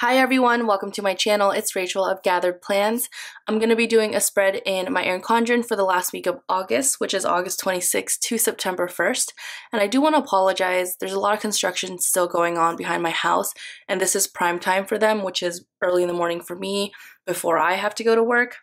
Hi everyone, welcome to my channel. It's Rachel of Gathered Plans. I'm going to be doing a spread in my Erin Condren for the last week of August, which is August 26th to September 1st. And I do want to apologize, there's a lot of construction still going on behind my house, and this is prime time for them, which is early in the morning for me before I have to go to work.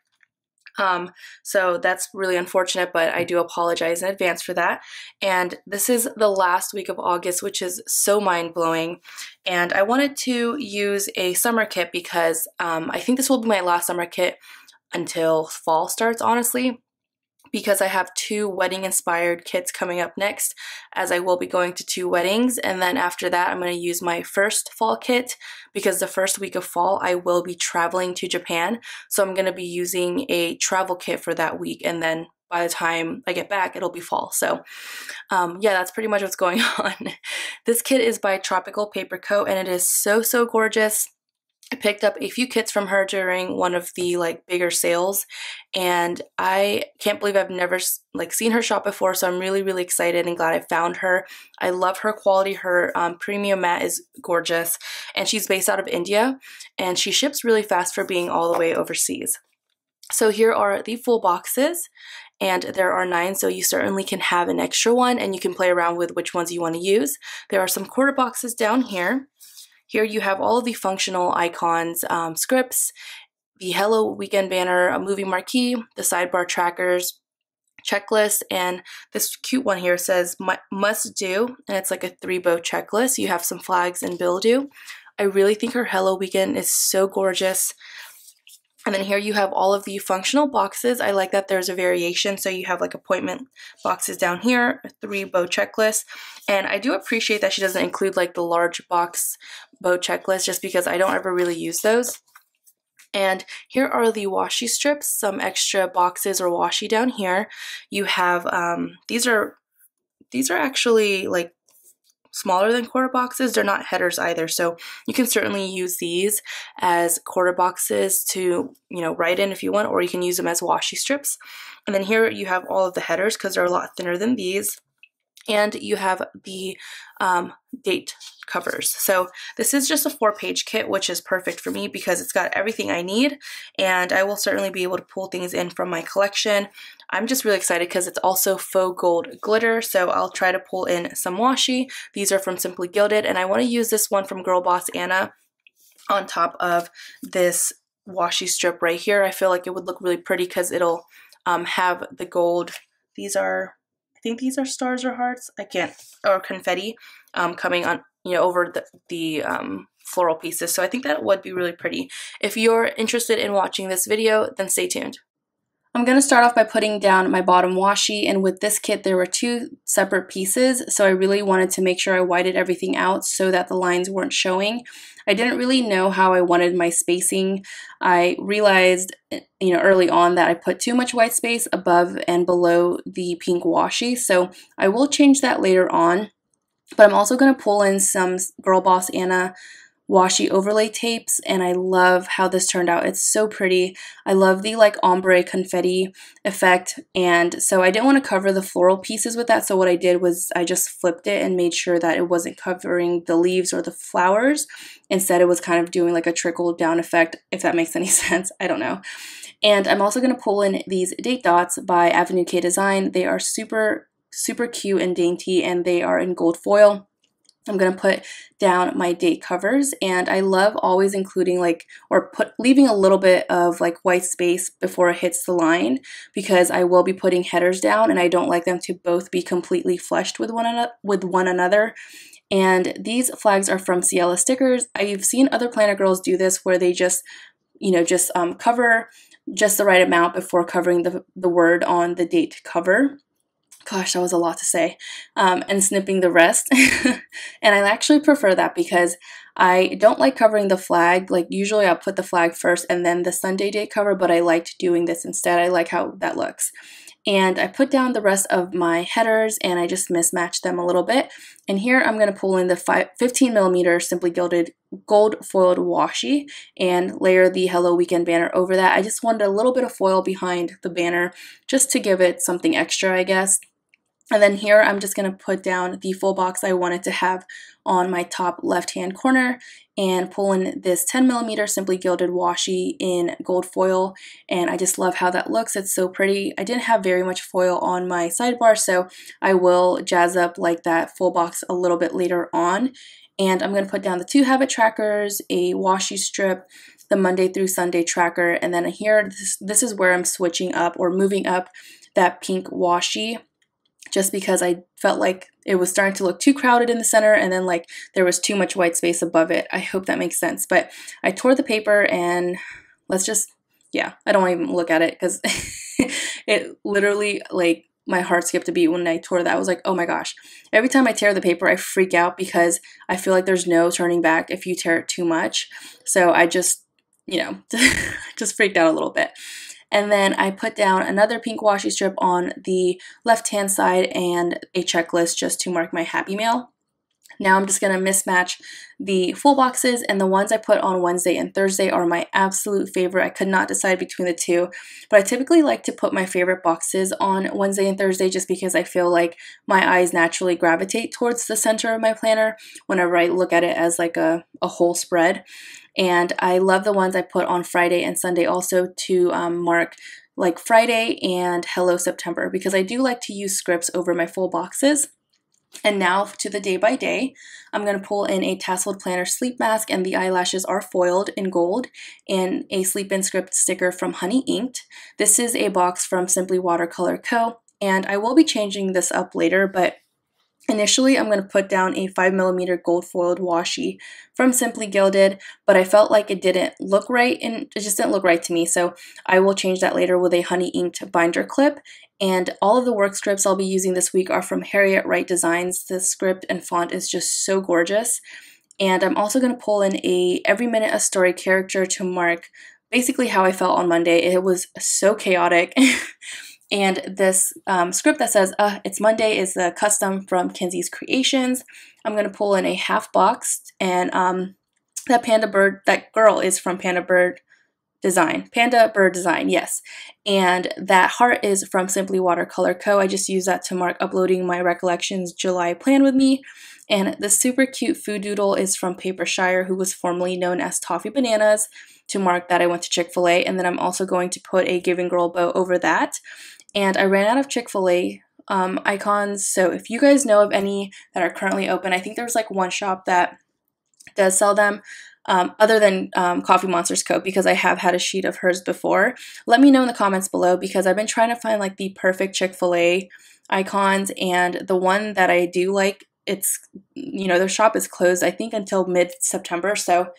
So that's really unfortunate, but I do apologize in advance for that. And this is the last week of August, which is so mind-blowing. And I wanted to use a summer kit because I think this will be my last summer kit until fall starts, honestly, because I have two wedding-inspired kits coming up next, as I will be going to two weddings. And then after that, I'm going to use my first fall kit, because the first week of fall, I will be traveling to Japan. So I'm going to be using a travel kit for that week, and then by the time I get back, it'll be fall. So yeah, that's pretty much what's going on. This kit is by Tropical Paper Co, and it is so, so gorgeous. I picked up a few kits from her during one of the bigger sales, and I can't believe I've never seen her shop before, so I'm really, really excited and glad I found her. I love her quality. Her premium mat is gorgeous, and she's based out of India, and she ships really fast for being all the way overseas. So here are the full boxes, and there are 9, so you certainly can have an extra one, and you can play around with which ones you want to use. There are some quarter boxes down here. Here you have all of the functional icons, scripts, the Hello Weekend banner, a movie marquee, the sidebar trackers, checklist, and this cute one here says must do, and it's like a 3-bow checklist. You have some flags and bill do. I really think her Hello Weekend is so gorgeous. And then here you have all of the functional boxes. I like that there's a variation, so you have like appointment boxes down here, a 3-bow checklist, and I do appreciate that she doesn't include like the large box bow checklist, just because I don't ever really use those. And here are the washi strips, some extra boxes or washi down here. You have these are actually like smaller than quarter boxes. They're not headers either, so you can certainly use these as quarter boxes to, you know, write in if you want, or you can use them as washi strips. And then here you have all of the headers, because they're a lot thinner than these, and you have the date covers. So this is just a 4-page kit, which is perfect for me because it's got everything I need, and I will certainly be able to pull things in from my collection. I'm just really excited because it's also faux gold glitter, so I'll try to pull in some washi. These are from Simply Gilded, and I want to use this one from Girl Boss Anna on top of this washi strip right here. I feel like it would look really pretty because it'll have the gold. These are, I think these are stars or hearts, I can't, or confetti coming on, you know, over the floral pieces. So I think that would be really pretty. If you're interested in watching this video, then stay tuned. I'm going to start off by putting down my bottom washi, and with this kit there were 2 separate pieces, so I really wanted to make sure I whited everything out so that the lines weren't showing. I didn't really know how I wanted my spacing. I realized, you know, early on that I put too much white space above and below the pink washi, so I will change that later on. But I'm also going to pull in some Girl Boss Anna washi overlay tapes, and I love how this turned out. It's so pretty. I love the like ombre confetti effect, and so I didn't want to cover the floral pieces with that, so what I did was I just flipped it and made sure that it wasn't covering the leaves or the flowers. Instead it was kind of doing like a trickle down effect, if that makes any sense. I don't know. And I'm also going to pull in these date dots by Avenue K Design. They are super cute and dainty, and they are in gold foil. I'm going to put down my date covers, and I love always including leaving a little bit of like white space before it hits the line, because I will be putting headers down, and I don't like them to both be completely flushed with one another. And these flags are from Sierra Stickers. I've seen other planner girls do this where they just, you know, cover just the right amount before covering the word on the date cover. Gosh, that was a lot to say, and snipping the rest. And I actually prefer that because I don't like covering the flag. Like usually I'll put the flag first and then the Sunday date cover, but I liked doing this instead. I like how that looks. And I put down the rest of my headers, and I just mismatched them a little bit. And here I'm going to pull in the 15mm Simply Gilded gold foiled washi and layer the Hello Weekend banner over that. I just wanted a little bit of foil behind the banner just to give it something extra, I guess. And then here I'm just going to put down the full box I wanted to have on my top left hand corner and pull in this 10mm Simply Gilded washi in gold foil, and I just love how that looks. It's so pretty. I didn't have very much foil on my sidebar, so I will jazz up like that full box a little bit later on. And I'm going to put down the two habit trackers, a washi strip, the Monday through Sunday tracker, and then here this is where I'm switching up or moving up that pink washi, just because I felt like it was starting to look too crowded in the center and then like there was too much white space above it. I hope that makes sense. But I tore the paper and let's just, yeah, I don't even look at it because it literally, like, my heart skipped a beat when I tore that. I was like, oh my gosh. Every time I tear the paper, I freak out because I feel like there's no turning back if you tear it too much. So I just, you know, just freaked out a little bit. And then I put down another pink washi strip on the left-hand side and a checklist just to mark my happy mail. Now I'm just going to mismatch the full boxes, and the ones I put on Wednesday and Thursday are my absolute favorite. I could not decide between the two, but I typically like to put my favorite boxes on Wednesday and Thursday just because I feel like my eyes naturally gravitate towards the center of my planner whenever I look at it as like a whole spread. And I love the ones I put on Friday and Sunday also to mark like Friday and Hello September, because I do like to use scripts over my full boxes. And now to the day by day, I'm going to pull in a Tasseled Planner sleep mask, and the eyelashes are foiled in gold, and a Sleep In Script sticker from Honey Inked. This is a box from Simply Watercolor Co, and I will be changing this up later, but initially I'm going to put down a 5mm gold foiled washi from Simply Gilded, but I felt like it didn't look right, and it just didn't look right to me, so I will change that later with a Honey Inked binder clip. And all of the work scripts I'll be using this week are from Harriet Wright Designs. The script and font is just so gorgeous. And I'm also going to pull in a Every Minute a Story character to mark basically how I felt on Monday. It was so chaotic. And this script that says, it's Monday, is the custom from Kinzie's Creations. I'm going to pull in a half box, and that Panda Bird, that girl is from Panda Bird Design, yes. And that heart is from Simply Watercolor Co. I just use that to mark uploading my Recollections July plan with me. And the super cute food doodle is from Paper Shire, who was formerly known as Toffee Bananas, to mark that I went to Chick-fil-A. And then I'm also going to put a Giving Girl bow over that. And I ran out of Chick-fil-A icons, so if you guys know of any that are currently open, I think there's like one shop that does sell them. Other than Coffee Monsters Co, because I have had a sheet of hers before. Let me know in the comments below, because I've been trying to find like the perfect Chick-fil-A icons, and the one that I do like, it's, you know, their shop is closed I think until mid-September, so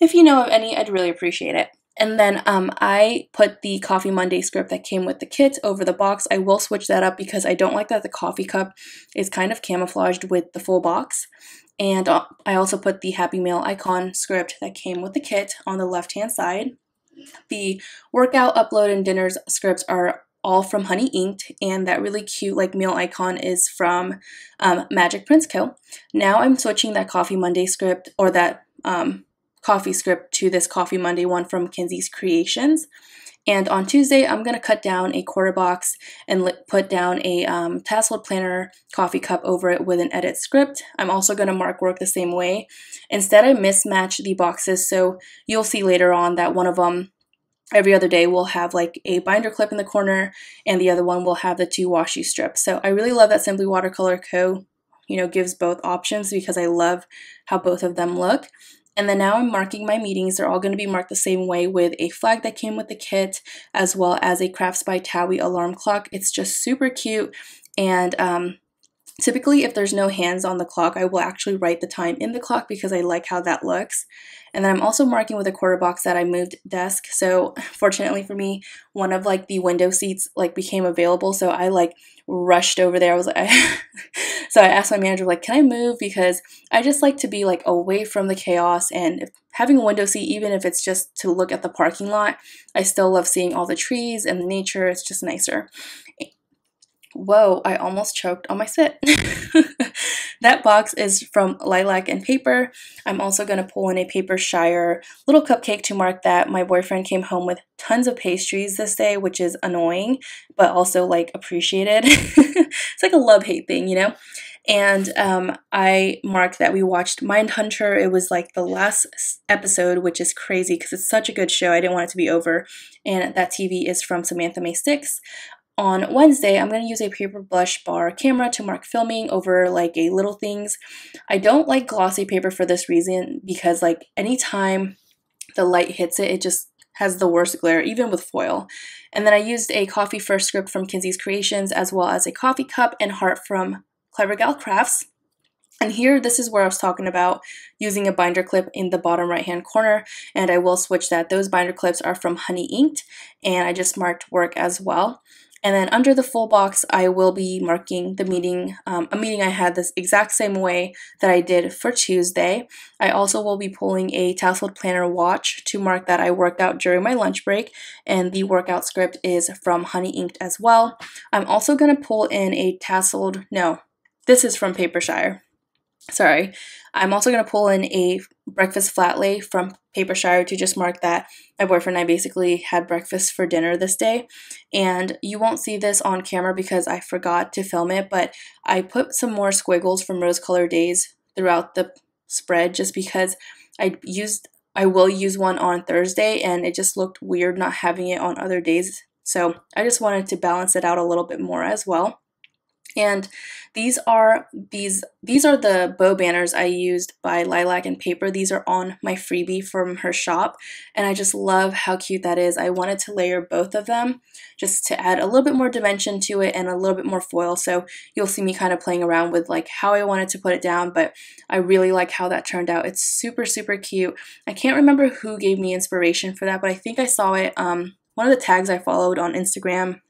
if you know of any, I'd really appreciate it. And then I put the Coffee Monday script that came with the kit over the box. I will switch that up because I don't like that the coffee cup is kind of camouflaged with the full box. And I also put the Happy Mail icon script that came with the kit on the left-hand side. The workout, upload, and dinners scripts are all from Honey Inked, and that really cute like meal icon is from Magic Prints Co. Now I'm switching that Coffee Monday script, or that coffee script, to this Coffee Monday one from Kinzie's Creations. And on Tuesday, I'm going to cut down a quarter box and put down a Tasseled Planner coffee cup over it with an edit script. I'm also going to mark work the same way. Instead, I mismatch the boxes, so you'll see later on that one of them every other day will have like a binder clip in the corner, and the other one will have the two washi strips. So I really love that Simply Watercolor Co, you know, gives both options, because I love how both of them look. And then now I'm marking my meetings. They're all going to be marked the same way with a flag that came with the kit, as well as a Crafts by Tawi alarm clock. It's just super cute, and typically if there's no hands on the clock, I will actually write the time in the clock because I like how that looks. And then I'm also marking with a quarter box that I moved desk. So fortunately for me, one of like the window seats like became available, so I like rushed over there. I was like, so I asked my manager, like, can I move? Because I just like to be like away from the chaos, and having a window seat, even if it's just to look at the parking lot, I still love seeing all the trees and the nature. It's just nicer. Whoa, I almost choked on my sit. That box is from Lilac and Paper. I'm also going to pull in a Paper Shire little cupcake to mark that my boyfriend came home with tons of pastries this day, which is annoying, but also like appreciated. It's like a love-hate thing, you know? And I marked that we watched Mindhunter. It was like the last episode, which is crazy because it's such a good show. I didn't want it to be over. And that TV is from Samantha May Six. On Wednesday, I'm going to use a Paper Blush Bar camera to mark filming over like a little things. I don't like glossy paper for this reason because like anytime the light hits it, it just has the worst glare, even with foil. And then I used a Coffee First script from Kinzie's Creations, as well as a coffee cup and heart from Clever Gal Crafts. And here, this is where I was talking about using a binder clip in the bottom right-hand corner, and I will switch that. Those binder clips are from Honey Inked, and I just marked work as well. And then under the full box, I will be marking the meeting, a meeting I had this exact same way that I did for Tuesday. I also will be pulling a Tasseled Planner watch to mark that I worked out during my lunch break, and the workout script is from Honey Inked as well. I'm also going to pull in a Tasseled, no, this is from Paper Shire. Sorry, I'm also going to pull in a breakfast flat lay from Paper Shire to just mark that my boyfriend and I basically had breakfast for dinner this day. And you won't see this on camera because I forgot to film it, but I put some more squiggles from Rose Colored Daze throughout the spread just because I will use one on Thursday, and it just looked weird not having it on other days. So I just wanted to balance it out a little bit more as well. And these are the bow banners I used by Lilac and Paper. These are on my freebie from her shop, and I just love how cute that is. I wanted to layer both of them just to add a little bit more dimension to it and a little bit more foil, so you'll see me kind of playing around with like how I wanted to put it down, but I really like how that turned out. It's super, super cute. I can't remember who gave me inspiration for that, but I think I saw it. One of the tags I followed on Instagram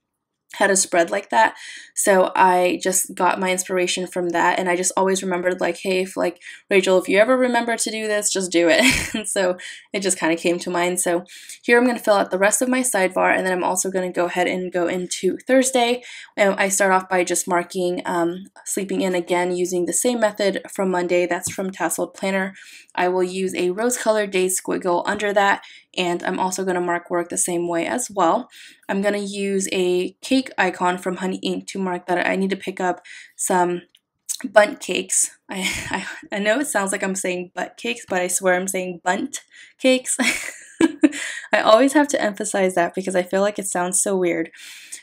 had a spread like that, so I just got my inspiration from that, and I just always remembered like, hey, if like Rachel, if you ever remember to do this, just do it. And so it just kind of came to mind. So here I'm going to fill out the rest of my sidebar, and then I'm also going to go ahead and go into Thursday, and I start off by just marking sleeping in again using the same method from Monday. That's from Tasseled Planner. I will use a Rose Colored Daze squiggle under that, and I'm also going to mark work the same way as well. I'm going to use a cake icon from Honey Inked to mark that I need to pick up some bundt cakes. I know it sounds like I'm saying butt cakes, but I swear I'm saying bundt cakes. I always have to emphasize that because I feel like it sounds so weird.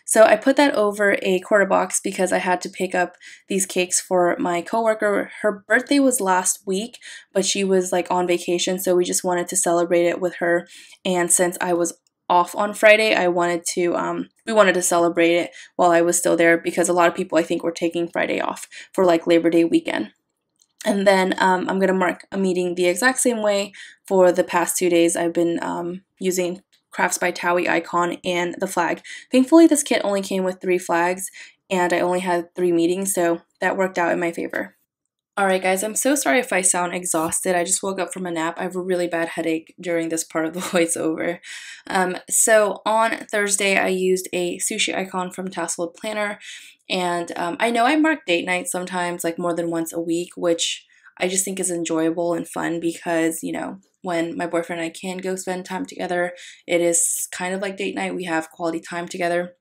So I put that over a quarter box because I had to pick up these cakes for my coworker. Her birthday was last week, but she was like on vacation, so we just wanted to celebrate it with her. And since I was off on Friday, I wanted to we wanted to celebrate it while I was still there, because a lot of people I think were taking Friday off for like Labor Day weekend. And then I'm going to mark a meeting the exact same way for the past 2 days. I've been using Crafts by Tawi icon and the flag. Thankfully, this kit only came with 3 flags, and I only had 3 meetings, so that worked out in my favor. Alright guys, I'm so sorry if I sound exhausted. I just woke up from a nap. I have a really bad headache during this part of the voiceover. So on Thursday, I used a sushi icon from Tasseled Planner, and I know I mark date night sometimes, like more than once a week, which I just think is enjoyable and fun because, you know, when my boyfriend and I can go spend time together, it is kind of like date night. We have quality time together.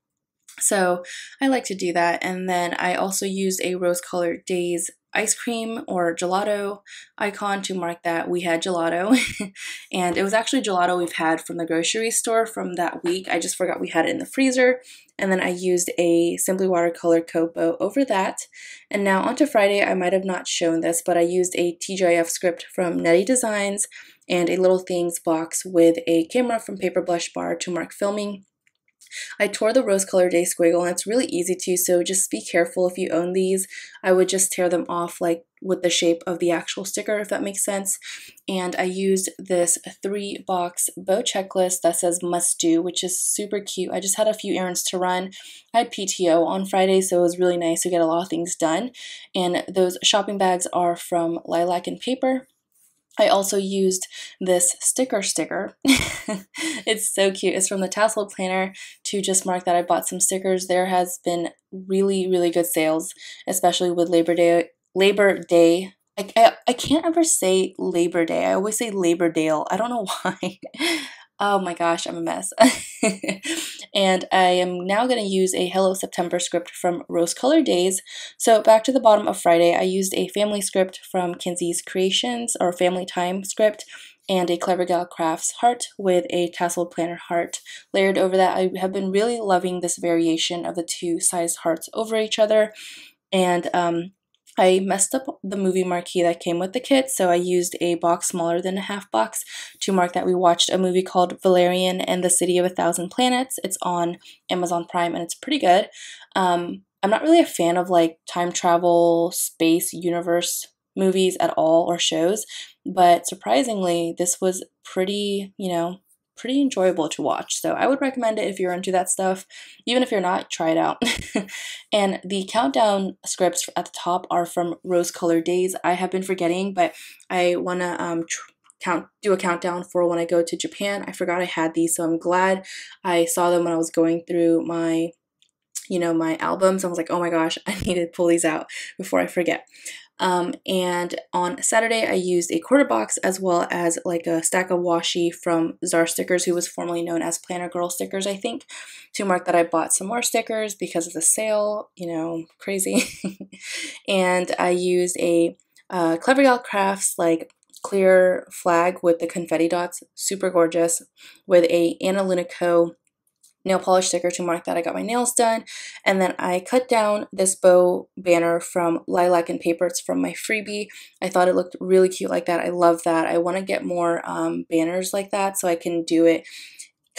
So I like to do that. And then I also used a Rose Colored Daze ice cream or gelato icon to mark that we had gelato. And it was actually gelato we've had from the grocery store from that week. I just forgot we had it in the freezer. And then I used a Simply Watercolor Co bow over that. And now onto Friday. I might have not shown this, but I used a TGIF script from Nedi Designs and a Little Things box with a camera from Paper Blush Bar to mark filming. I tore the Rose Colored Daze squiggle, and it's really easy to, so just be careful if you own these. I would just tear them off like with the shape of the actual sticker, if that makes sense. And I used this 3 box bow checklist that says must do, which is super cute. I just had a few errands to run. I had PTO on Friday, so it was really nice to get a lot of things done. And those shopping bags are from Lilac and Paper. I also used this sticker. It's so cute. It's from the Tasseled Planner to just mark that I bought some stickers. There has been really, really good sales, especially with Labor Day Labor Day. I can't ever say Labor Day. I always say Labor Dale. I don't know why. Oh my gosh, I'm a mess. And I am now going to use a Hello September script from Rose Colored Daze. So back to the bottom of Friday, I used a family script from Kinzie's Creations, or Family Time script, and a Clever Gal Crafts heart with a Tasseled Planner heart layered over that. I have been really loving this variation of the two size hearts over each other. And I messed up the movie marquee that came with the kit, so I used a box smaller than a half box to mark that we watched a movie called Valerian and the City of 1,000 Planets. It's on Amazon Prime and it's pretty good. I'm not really a fan of like time travel, space, universe movies at all, or shows, but surprisingly this was pretty, you know, pretty enjoyable to watch. So I would recommend it if you're into that stuff. Even if you're not, try it out. And the countdown scripts at the top are from Rose Colored Daze. I have been forgetting, but I want to do a countdown for when I go to Japan. I forgot I had these, so I'm glad I saw them when I was going through my, you know, my albums. I was like, oh my gosh, I need to pull these out before I forget. And on Saturday, I used a quarter box as well as like a stack of washi from Czar Stickers, who was formerly known as Planner Girl Stickers, I think, to mark that I bought some more stickers because of the sale, you know, crazy. And I used a Clever Gal Crafts like clear flag with the confetti dots, super gorgeous, with a AnaLunaCo nail polish sticker to mark that I got my nails done. And then I cut down this bow banner from Lilac and Paper. It's from my freebie. I thought it looked really cute like that. I love that. I want to get more banners like that so I can do it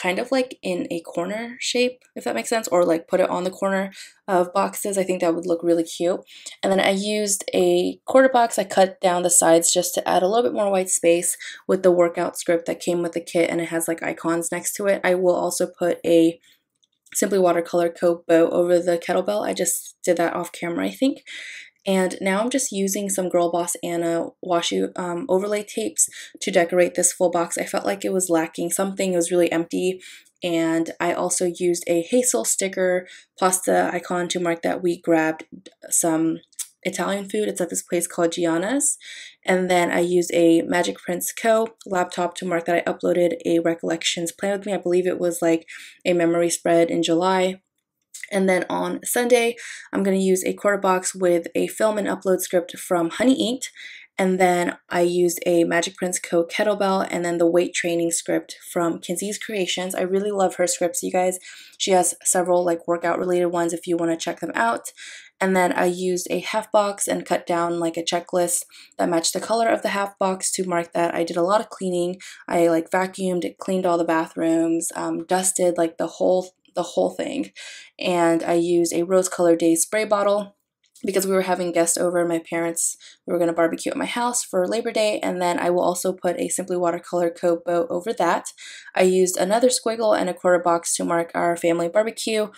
kind of like in a corner shape, if that makes sense, or like put it on the corner of boxes. I think that would look really cute. And then I used a quarter box. I cut down the sides just to add a little bit more white space with the workout script that came with the kit, and it has like icons next to it. I will also put a Simply Watercolor Co bow over the kettlebell. I just did that off camera, I think. And now I'm just using some Girl Boss Anna washi overlay tapes to decorate this full box. I felt like it was lacking something. It was really empty. And I also used a Hazel sticker pasta icon to mark that we grabbed some Italian food. It's at this place called Gianna's. And then I used a Magic Prints Co laptop to mark that I uploaded a Recollections Plan With Me. I believe it was like a memory spread in July. And then on Sunday, I'm going to use a quarter box with a film and upload script from Honey Inked. And then I used a Magic Prints Co kettlebell and then the weight training script from Kinzie's Creations. I really love her scripts, you guys. She has several like workout related ones if you want to check them out. And then I used a half box and cut down like a checklist that matched the color of the half box to mark that I did a lot of cleaning. I like vacuumed, cleaned all the bathrooms, dusted like the whole thing. And I used a Rose Colored Daze spray bottle because we were having guests over, my parents, we were going to barbecue at my house for Labor Day. And then I will also put a Simply Watercolor Co bow over that. I used another squiggle and a quarter box to mark our family barbecue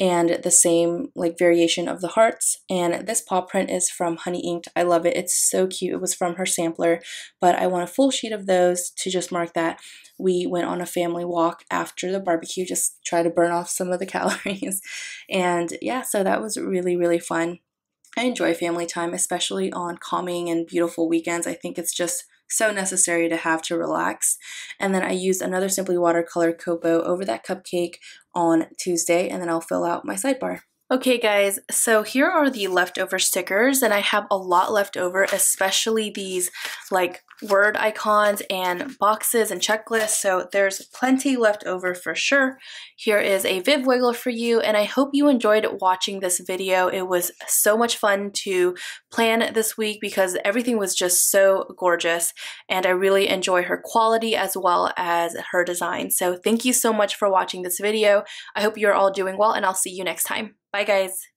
and the same like variation of the hearts. And this paw print is from Honey Inked. I love it. It's so cute. It was from her sampler, but I want a full sheet of those to just mark that we went on a family walk after the barbecue, just try to burn off some of the calories. And yeah, so that was really, really fun. I enjoy family time, especially on calming and beautiful weekends. I think it's just so necessary to have to relax. And then I used another Simply Watercolor Co bow over that cupcake on Tuesday, and then I'll fill out my sidebar. Okay guys, so here are the leftover stickers, and I have a lot left over, especially these like word icons and boxes and checklists, so there's plenty left over for sure. Here is a Viv Wiggle for you, and I hope you enjoyed watching this video. It was so much fun to plan this week because everything was just so gorgeous, and I really enjoy her quality as well as her design. So thank you so much for watching this video. I hope you're all doing well, and I'll see you next time. Bye guys!